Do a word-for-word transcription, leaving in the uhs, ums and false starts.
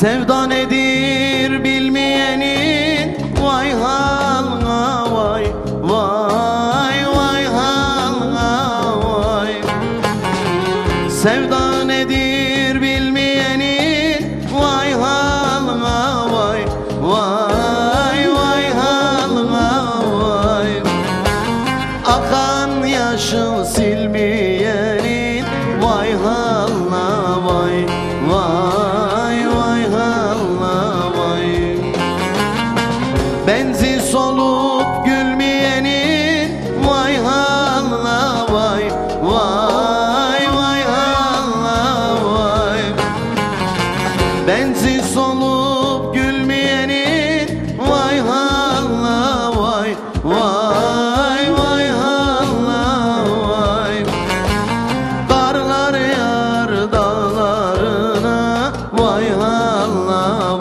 Sevda nedir bilmeyenin vay halına vay vay vay halına vay. Sevda nedir bilmeyenin vay halına vay vay vay halına vay. Akan yaşın silmeyenin vay halına vay vay. Benzi solup gülmeyenin vay halına vay vay vay halına vay. Benzi solup gülmeyenin vay halına vay vay vay halına vay. Karlar yar dağlarına vay halına vay.